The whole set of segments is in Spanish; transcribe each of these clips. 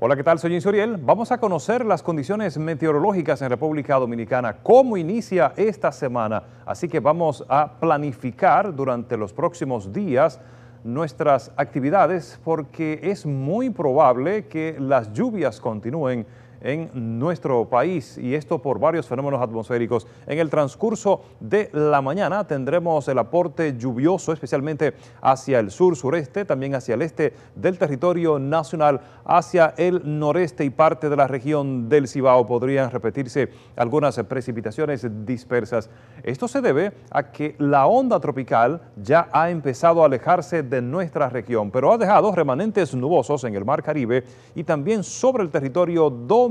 Hola, ¿qué tal? Soy Jean Suriel. Vamos a conocer las condiciones meteorológicas en República Dominicana, cómo inicia esta semana. Así que vamos a planificar durante los próximos días nuestras actividades porque es muy probable que las lluvias continúen en nuestro país y esto por varios fenómenos atmosféricos. En el transcurso de la mañana tendremos el aporte lluvioso, especialmente hacia el sur, sureste, también hacia el este del territorio nacional, hacia el noreste y parte de la región del Cibao. Podrían repetirse algunas precipitaciones dispersas. Esto se debe a que la onda tropical ya ha empezado a alejarse de nuestra región, pero ha dejado remanentes nubosos en el mar Caribe y también sobre el territorio dominicano.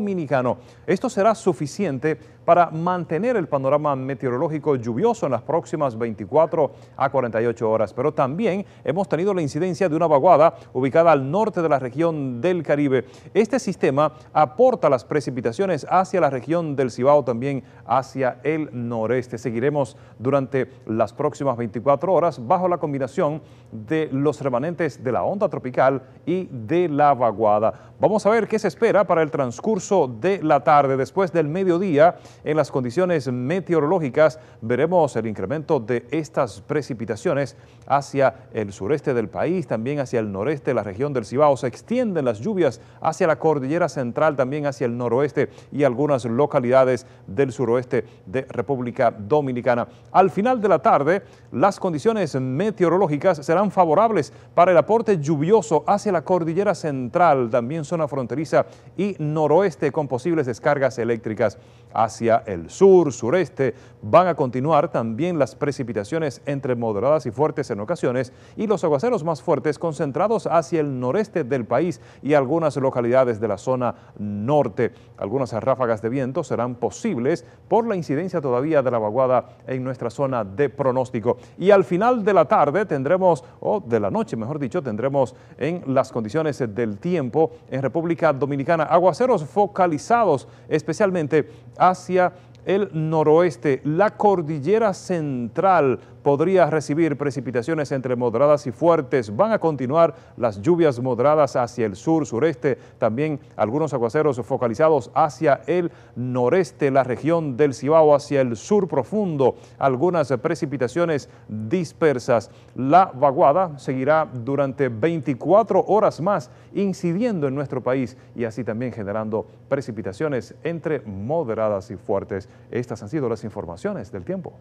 Esto será suficiente para mantener el panorama meteorológico lluvioso en las próximas 24 a 48 horas. Pero también hemos tenido la incidencia de una vaguada ubicada al norte de la región del Caribe. Este sistema aporta las precipitaciones hacia la región del Cibao, también hacia el noreste. Seguiremos durante las próximas 24 horas bajo la combinación de los remanentes de la onda tropical y de la vaguada. Vamos a ver qué se espera para el transcurso de la tarde. Después del mediodía, en las condiciones meteorológicas, veremos el incremento de estas precipitaciones hacia el sureste del país, también hacia el noreste de la región del Cibao. Se extienden las lluvias hacia la cordillera central, también hacia el noroeste y algunas localidades del suroeste de República Dominicana. Al final de la tarde, las condiciones meteorológicas serán favorables para el aporte lluvioso hacia la cordillera central, también zona fronteriza y noroeste con posibles descargas eléctricas. Hacia el sur, sureste, van a continuar también las precipitaciones entre moderadas y fuertes en ocasiones y los aguaceros más fuertes concentrados hacia el noreste del país y algunas localidades de la zona norte. Algunas ráfagas de viento serán posibles por la incidencia todavía de la vaguada en nuestra zona de pronóstico. Y al final de la tarde tendremos, o de la noche mejor dicho, tendremos en las condiciones del tiempo en República Dominicana aguaceros focalizados especialmente hacia el noroeste. La cordillera central podría recibir precipitaciones entre moderadas y fuertes. Van a continuar las lluvias moderadas hacia el sur, sureste, también algunos aguaceros focalizados hacia el noreste, la región del Cibao, hacia el sur profundo, algunas precipitaciones dispersas. La vaguada seguirá durante 24 horas más incidiendo en nuestro país y así también generando precipitaciones entre moderadas y fuertes. Estas han sido las informaciones del tiempo.